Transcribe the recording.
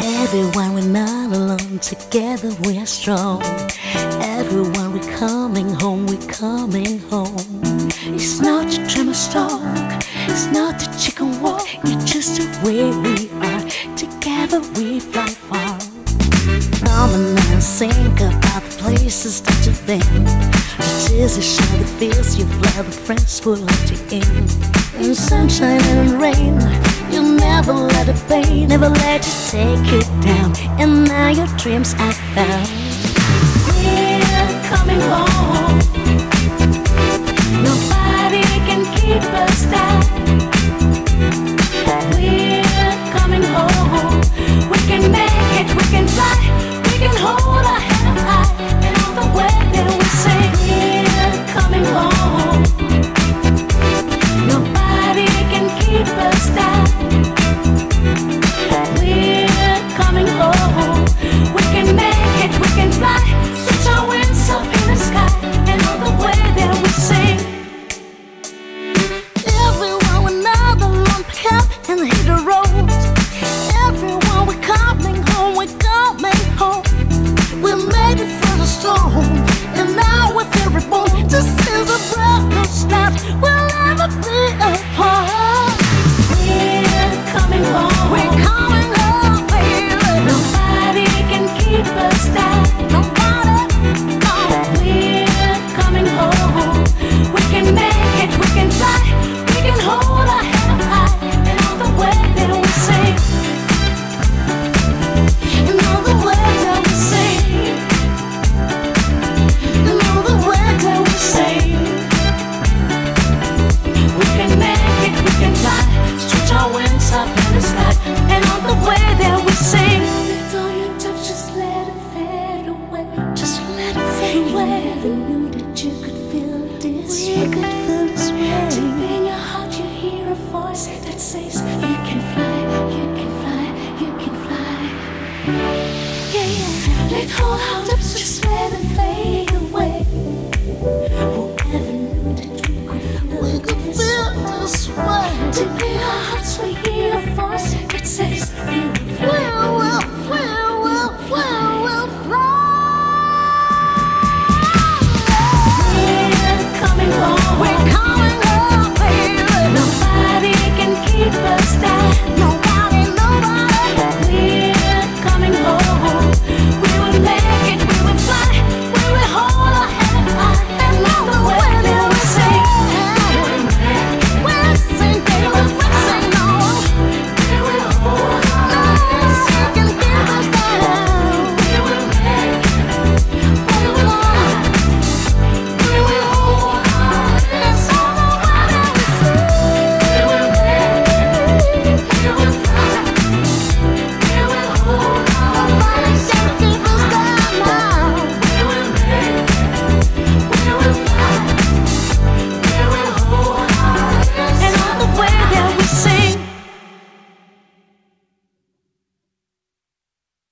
Everyone, we're not alone, together we are strong. Everyone, we're coming home, we're coming home. It's not to trim a stalk, it's not to chicken walk, it's just the way we are, together we fly far. Come and I think about the places that you've been, the tears you shed, the fears you've left, the friends who loved you in. In sunshine and in rain, you'll never let the pain, never let you take you down. And now your dreams are found. We're coming home.